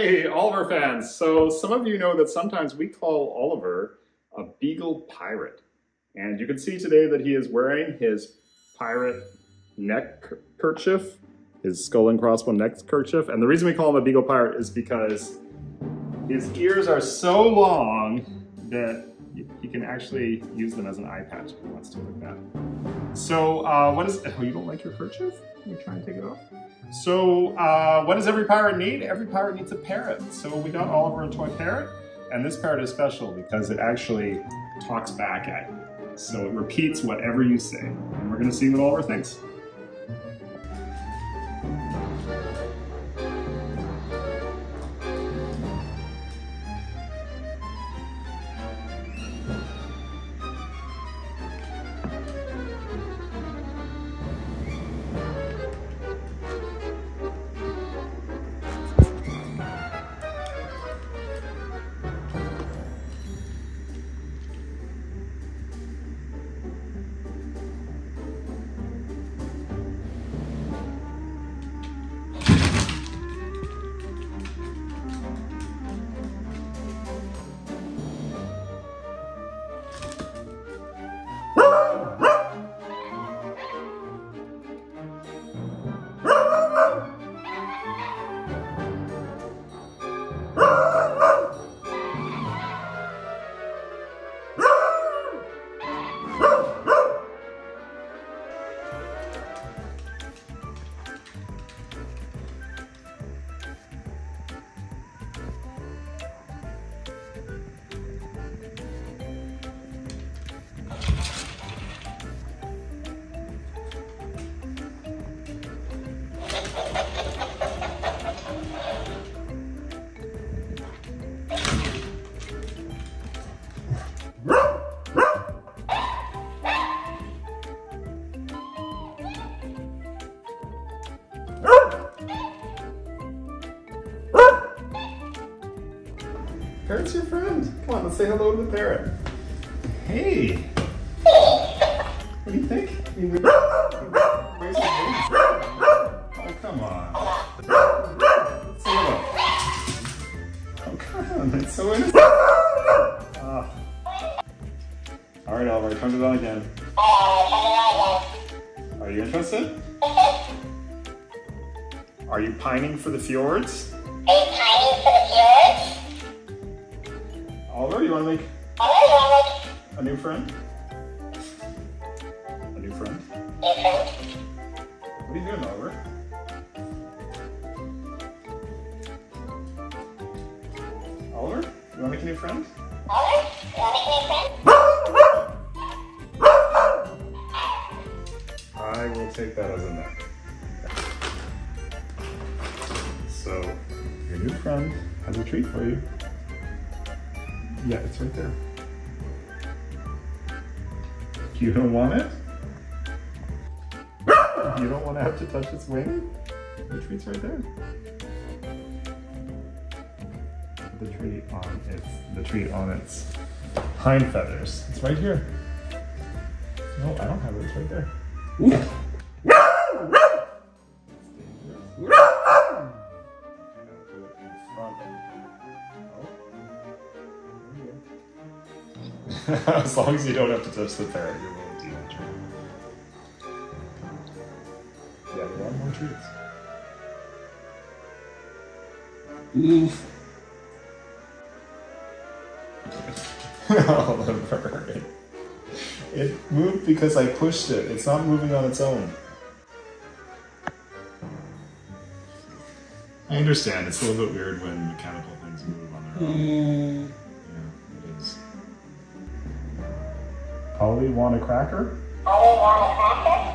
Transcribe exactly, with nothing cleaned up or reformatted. Hey, Oliver fans! So some of you know that sometimes we call Oliver a beagle pirate. And you can see today that he is wearing his pirate neck kerchief, his skull and crossbones neck kerchief. And the reason we call him a beagle pirate is because his ears are so long that he can actually use them as an eye patch if he wants to, like that. So uh, what is, oh, you don't like your kerchief? Let me try and take it off. So uh, what does every pirate need? Every pirate needs a parrot. So we got Oliver a toy parrot, and this parrot is special because it actually talks back at you. So it repeats whatever you say. And we're gonna see what Oliver thinks. Parrot's your friend. Come on, let's say hello to the parrot. Hey. What do you think? I mean, where's the oh, come on. Let's say hello. Oh, come on. That's so interesting. Uh. All right, Oliver, come to that again. Are you interested? Are you pining for the fjords? Are you pining for the fjords? Oliver, you want to make a new friend? A new friend? New friend? What are you doing, Oliver? Oliver, you want to make a new friend? Oliver, you want to make a new friend? I will take that as a no. So, your new friend has a treat for you. Yeah, it's right there. You don't want it? You don't want to have to touch its wing? The treat's right there. The treat on its the treat on its hind feathers. It's right here. No, I don't have it. It's right there. Ooh. As long as you don't have to touch the parrot, you're willing to eat the treat. Yeah, you want more treats. Oof. Oh, the bird. It moved because I pushed it. It's not moving on its own. I understand. It's a little bit weird when mechanical things move on their own. Mm. Ollie, want a cracker? Ollie, want a cracker?